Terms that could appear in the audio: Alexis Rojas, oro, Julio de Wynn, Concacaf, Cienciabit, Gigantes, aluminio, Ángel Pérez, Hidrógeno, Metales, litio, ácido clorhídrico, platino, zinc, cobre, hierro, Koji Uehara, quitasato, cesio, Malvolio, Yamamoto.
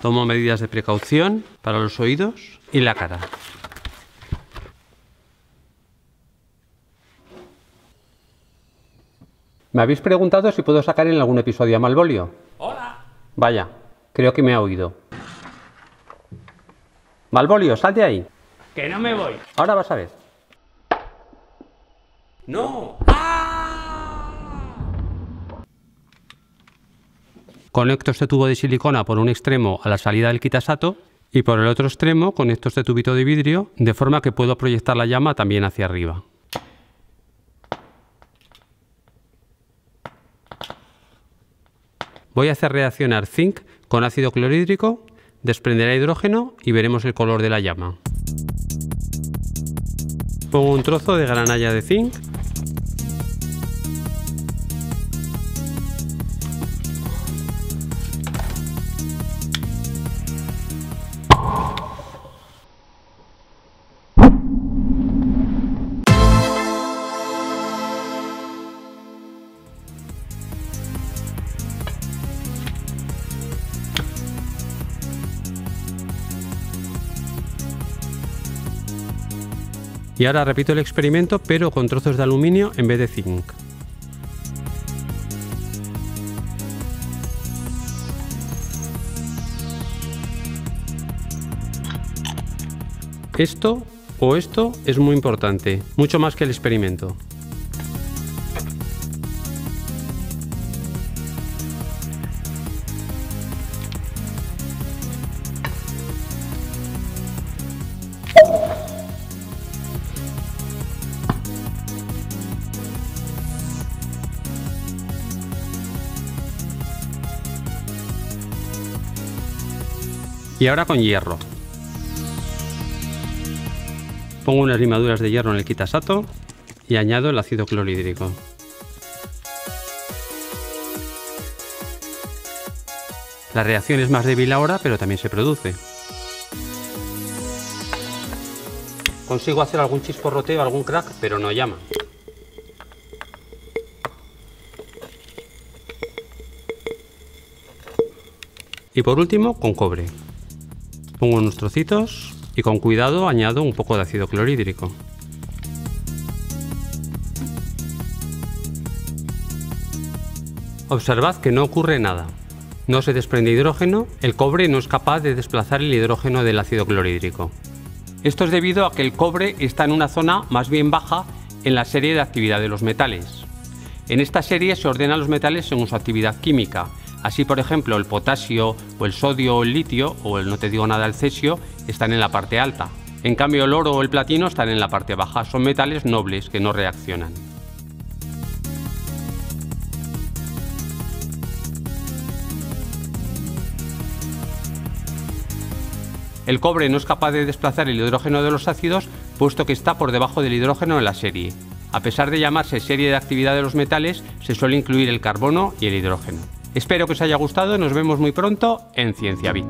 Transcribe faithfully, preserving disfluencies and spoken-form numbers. Tomo medidas de precaución para los oídos y la cara. Me habéis preguntado si puedo sacar en algún episodio a Malvolio. ¡Hola! Vaya, creo que me ha oído. Malvolio, sal de ahí. ¡Que no me voy! Ahora vas a ver. ¡No! Conecto este tubo de silicona por un extremo a la salida del quitasato y por el otro extremo conecto este tubito de vidrio de forma que puedo proyectar la llama también hacia arriba. Voy a hacer reaccionar zinc con ácido clorhídrico, desprenderá hidrógeno y veremos el color de la llama. Pongo un trozo de granalla de zinc. Y ahora repito el experimento, pero con trozos de aluminio en vez de zinc. Esto o esto es muy importante, mucho más que el experimento. Y ahora con hierro. Pongo unas limaduras de hierro en el quitasato y añado el ácido clorhídrico. La reacción es más débil ahora, pero también se produce. Consigo hacer algún chisporroteo, algún crack, pero no llama. Y por último, con cobre. Pongo unos trocitos y con cuidado añado un poco de ácido clorhídrico. Observad que no ocurre nada. No se desprende hidrógeno, el cobre no es capaz de desplazar el hidrógeno del ácido clorhídrico. Esto es debido a que el cobre está en una zona más bien baja en la serie de actividad de los metales. En esta serie se ordenan los metales según su actividad química. Así, por ejemplo, el potasio o el sodio o el litio o el no te digo nada el cesio están en la parte alta. En cambio, el oro o el platino están en la parte baja. Son metales nobles que no reaccionan. El cobre no es capaz de desplazar el hidrógeno de los ácidos puesto que está por debajo del hidrógeno en la serie. A pesar de llamarse serie de actividad de los metales, se suele incluir el carbono y el hidrógeno. Espero que os haya gustado, nos vemos muy pronto en Cienciabit.